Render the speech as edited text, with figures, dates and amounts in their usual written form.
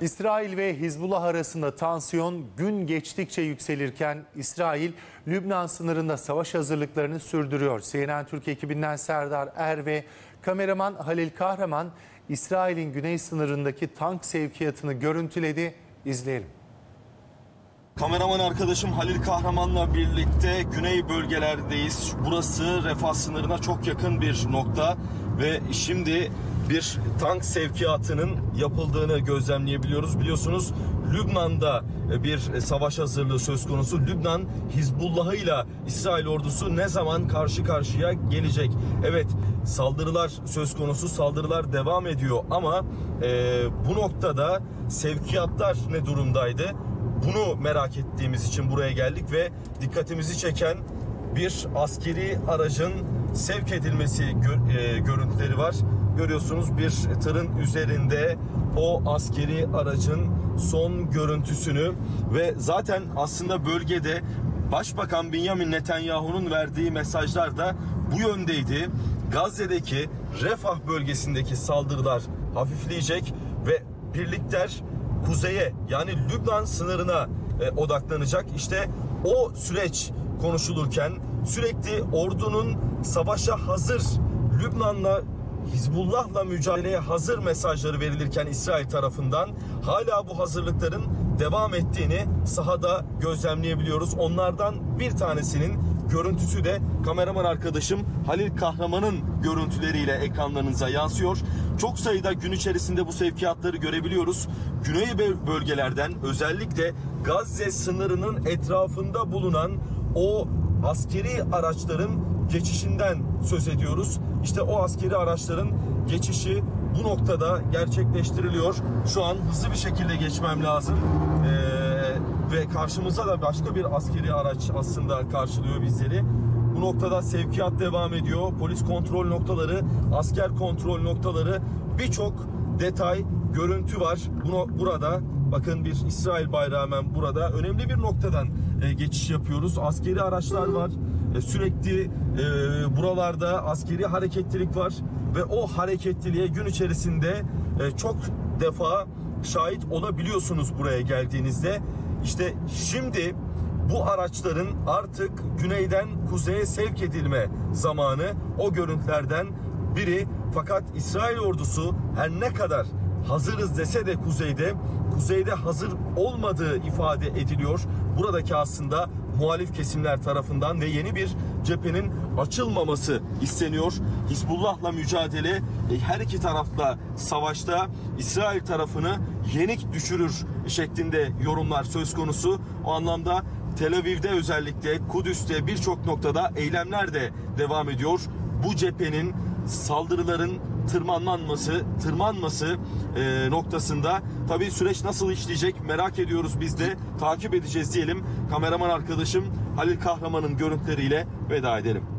İsrail ve Hizbullah arasında tansiyon gün geçtikçe yükselirken İsrail, Lübnan sınırında savaş hazırlıklarını sürdürüyor. CNN TÜRK ekibinden Serdar Erve, kameraman Halil Kahraman, İsrail'in güney sınırındaki tank sevkiyatını görüntüledi. İzleyelim. Kameraman arkadaşım Halil Kahraman'la birlikte güney bölgelerdeyiz. Burası Refah sınırına çok yakın bir nokta ve şimdi bir tank sevkiyatının yapıldığını gözlemleyebiliyoruz. Biliyorsunuz Lübnan'da bir savaş hazırlığı söz konusu. Lübnan Hizbullah'ıyla İsrail ordusu ne zaman karşı karşıya gelecek? Evet, saldırılar söz konusu, saldırılar devam ediyor ama bu noktada sevkiyatlar ne durumdaydı? Bunu merak ettiğimiz için buraya geldik ve dikkatimizi çeken bir askeri aracın sevk edilmesi görüntüleri var. Görüyorsunuz bir tırın üzerinde o askeri aracın son görüntüsünü ve zaten aslında bölgede Başbakan Binyamin Netanyahu'nun verdiği mesajlar da bu yöndeydi. Gazze'deki Refah bölgesindeki saldırılar hafifleyecek ve birlikler kuzeye, yani Lübnan sınırına odaklanacak. İşte o süreç konuşulurken sürekli ordunun savaşa hazır, Lübnan'la, Hizbullah'la mücadeleye hazır mesajları verilirken İsrail tarafından hala bu hazırlıkların devam ettiğini sahada gözlemleyebiliyoruz. Onlardan bir tanesinin görüntüsü de kameraman arkadaşım Halil Kahraman'ın görüntüleriyle ekranlarınıza yansıyor. Çok sayıda gün içerisinde bu sevkiyatları görebiliyoruz. Güney bölgelerden, özellikle Gazze sınırının etrafında bulunan o askeri araçların geçişinden söz ediyoruz. İşte o askeri araçların geçişi bu noktada gerçekleştiriliyor. Şu an hızlı bir şekilde geçmem lazım. Ve karşımıza da başka bir askeri araç aslında karşılıyor bizleri. Bu noktada sevkiyat devam ediyor. Polis kontrol noktaları, asker kontrol noktaları, birçok detay, görüntü var. Burada bakın bir İsrail bayrağı hemen burada. Önemli bir noktadan geçiş yapıyoruz. Askeri araçlar var. Sürekli buralarda askeri hareketlilik var ve o hareketliliğe gün içerisinde çok defa şahit olabiliyorsunuz buraya geldiğinizde. İşte şimdi bu araçların artık güneyden kuzeye sevk edilme zamanı, o görüntülerden biri. Fakat İsrail ordusu her ne kadar hazırız dese de kuzeyde hazır olmadığı ifade ediliyor. Buradaki aslında muhalif kesimler tarafından ve yeni bir cephenin açılmaması isteniyor. Hizbullah'la mücadele, her iki tarafla savaşta İsrail tarafını yenik düşürür şeklinde yorumlar söz konusu. O anlamda Tel Aviv'de, özellikle Kudüs'te birçok noktada eylemler de devam ediyor. Bu cephenin, saldırıların tırmanması noktasında tabii süreç nasıl işleyecek merak ediyoruz, biz de takip edeceğiz diyelim. Kameraman arkadaşım Halil Kahraman'ın görüntüleriyle veda edelim.